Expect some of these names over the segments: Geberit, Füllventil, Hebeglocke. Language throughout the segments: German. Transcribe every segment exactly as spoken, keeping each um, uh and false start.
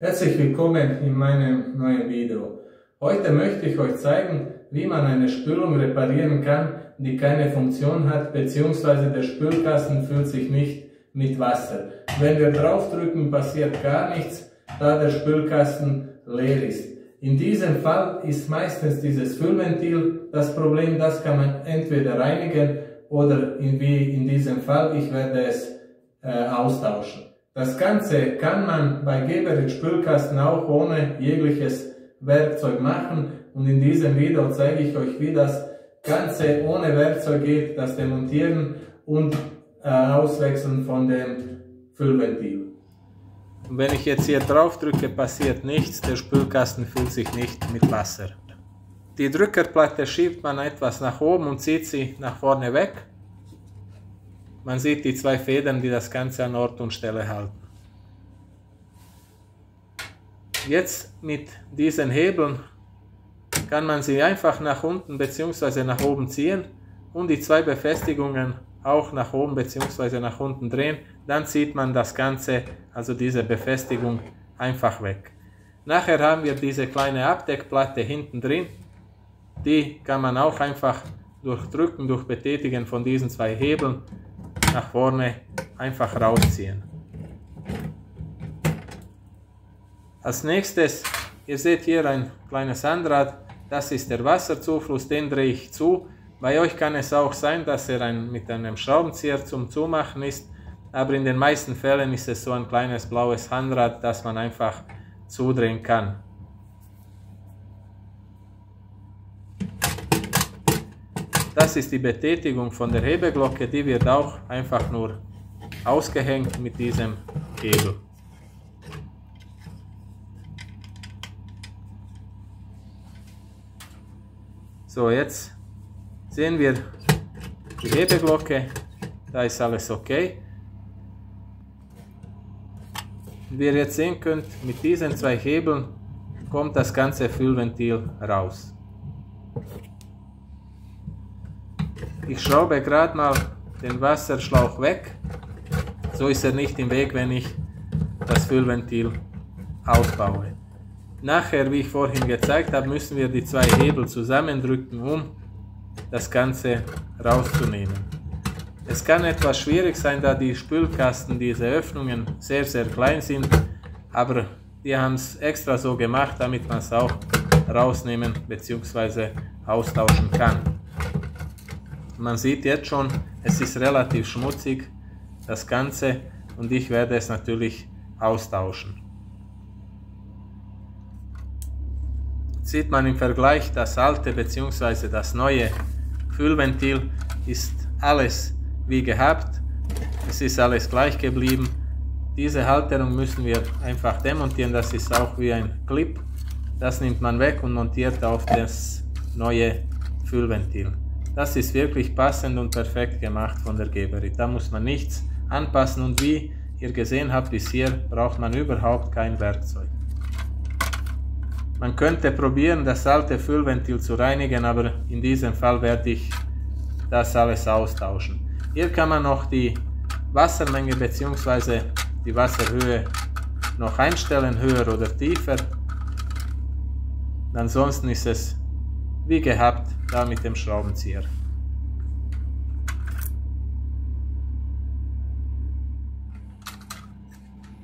Herzlich willkommen in meinem neuen Video. Heute möchte ich euch zeigen, wie man eine Spülung reparieren kann, die keine Funktion hat, bzw. der Spülkasten füllt sich nicht mit Wasser. Wenn wir draufdrücken, passiert gar nichts, da der Spülkasten leer ist. In diesem Fall ist meistens dieses Füllventil das Problem, das kann man entweder reinigen oder in, wie in diesem Fall, ich werde es äh, austauschen. Das Ganze kann man bei Geberit Spülkasten auch ohne jegliches Werkzeug machen und in diesem Video zeige ich euch, wie das Ganze ohne Werkzeug geht, das Demontieren und äh, Auswechseln von dem Füllventil. Wenn ich jetzt hier drauf drücke, passiert nichts, der Spülkasten füllt sich nicht mit Wasser. Die Drückerplatte schiebt man etwas nach oben und zieht sie nach vorne weg. Man sieht die zwei Federn, die das Ganze an Ort und Stelle halten. Jetzt mit diesen Hebeln kann man sie einfach nach unten bzw. nach oben ziehen und die zwei Befestigungen auch nach oben bzw. nach unten drehen. Dann zieht man das Ganze, also diese Befestigung, einfach weg. Nachher haben wir diese kleine Abdeckplatte hinten drin. Die kann man auch einfach durch Drücken, durch Betätigen von diesen zwei Hebeln nach vorne einfach rausziehen. Als nächstes, ihr seht hier ein kleines Handrad, das ist der Wasserzufluss, den drehe ich zu. Bei euch kann es auch sein, dass er ein, mit einem Schraubenzieher zum Zumachen ist, aber in den meisten Fällen ist es so ein kleines blaues Handrad, das man einfach zudrehen kann. Das ist die Betätigung von der Hebeglocke, die wird auch einfach nur ausgehängt mit diesem Hebel. So, jetzt sehen wir die Hebeglocke, da ist alles okay. Wie ihr jetzt sehen könnt, mit diesen zwei Hebeln kommt das ganze Füllventil raus. Ich schraube gerade mal den Wasserschlauch weg, so ist er nicht im Weg, wenn ich das Füllventil ausbaue. Nachher, wie ich vorhin gezeigt habe, müssen wir die zwei Hebel zusammendrücken, um das Ganze rauszunehmen. Es kann etwas schwierig sein, da die Spülkasten, diese Öffnungen, sehr sehr klein sind, aber die haben es extra so gemacht, damit man es auch rausnehmen bzw. austauschen kann. Man sieht jetzt schon, es ist relativ schmutzig, das Ganze, und ich werde es natürlich austauschen. Jetzt sieht man im Vergleich, das alte bzw. das neue Füllventil ist alles wie gehabt, es ist alles gleich geblieben. Diese Halterung müssen wir einfach demontieren, das ist auch wie ein Clip, das nimmt man weg und montiert auf das neue Füllventil. Das ist wirklich passend und perfekt gemacht von der Geberit. Da muss man nichts anpassen und wie ihr gesehen habt bis hier, braucht man überhaupt kein Werkzeug. Man könnte probieren, das alte Füllventil zu reinigen, aber in diesem Fall werde ich das alles austauschen. Hier kann man noch die Wassermenge bzw. die Wasserhöhe noch einstellen, höher oder tiefer. Ansonsten ist es wie gehabt, da mit dem Schraubenzieher.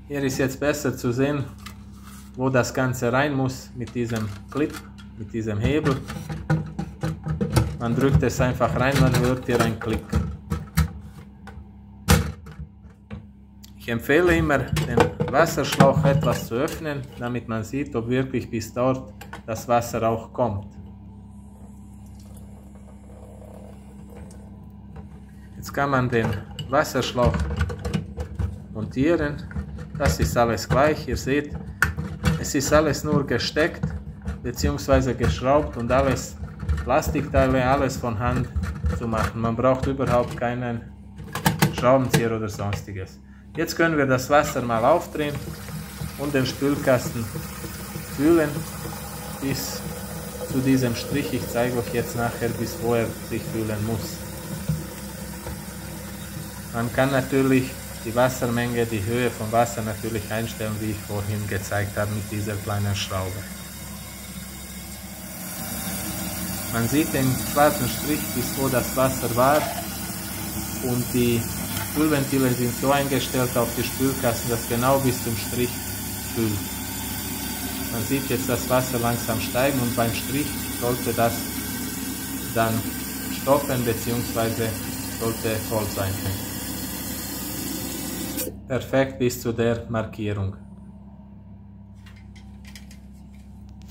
Hier ist jetzt besser zu sehen, wo das Ganze rein muss mit diesem Clip, mit diesem Hebel. Man drückt es einfach rein, man hört hier einen Klick. Ich empfehle immer, den Wasserschlauch etwas zu öffnen, damit man sieht, ob wirklich bis dort das Wasser auch kommt. Jetzt kann man den Wasserschlauch montieren, das ist alles gleich, ihr seht, es ist alles nur gesteckt bzw. geschraubt und alles Plastikteile, alles von Hand zu machen. Man braucht überhaupt keinen Schraubenzieher oder sonstiges. Jetzt können wir das Wasser mal aufdrehen und den Spülkasten füllen bis zu diesem Strich. Ich zeige euch jetzt nachher, bis wo er sich füllen muss. Man kann natürlich die Wassermenge, die Höhe vom Wasser natürlich einstellen, wie ich vorhin gezeigt habe mit dieser kleinen Schraube. Man sieht den schwarzen Strich, bis wo das Wasser war, und die Spülventile sind so eingestellt auf die Spülkasten, dass genau bis zum Strich spült. Man sieht jetzt das Wasser langsam steigen, und beim Strich sollte das dann stoppen bzw. sollte voll sein können. Perfekt bis zu der Markierung.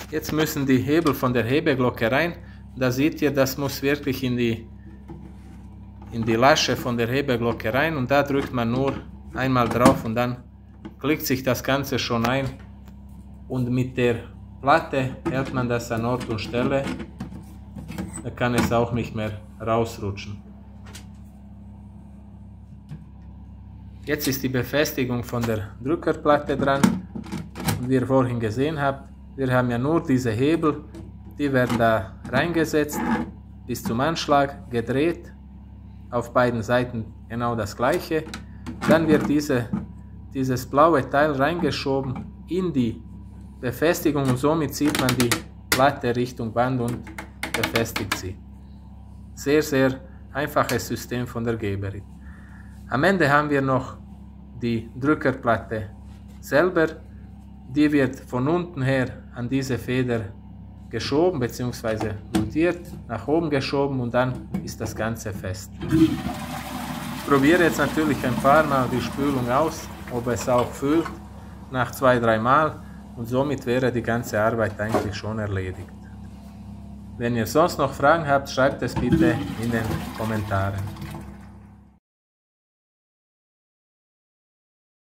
Jetzt müssen die Hebel von der Hebeglocke rein. Da seht ihr, das muss wirklich in die in die Lasche von der Hebeglocke rein, und da drückt man nur einmal drauf und dann klickt sich das Ganze schon ein, und mit der Platte hält man das an Ort und Stelle, da kann es auch nicht mehr rausrutschen. Jetzt ist die Befestigung von der Drückerplatte dran, und wie ihr vorhin gesehen habt, wir haben ja nur diese Hebel, die werden da reingesetzt bis zum Anschlag, gedreht, auf beiden Seiten genau das gleiche. Dann wird diese, dieses blaue Teil reingeschoben in die Befestigung, und somit zieht man die Platte Richtung Wand und befestigt sie. Sehr, sehr einfaches System von der Geberit. Am Ende haben wir noch die Drückerplatte selber. Die wird von unten her an diese Feder geschoben bzw. montiert, nach oben geschoben, und dann ist das Ganze fest. Ich probiere jetzt natürlich ein paar Mal die Spülung aus, ob es auch füllt, nach zwei, drei Mal, und somit wäre die ganze Arbeit eigentlich schon erledigt. Wenn ihr sonst noch Fragen habt, schreibt es bitte in den Kommentaren.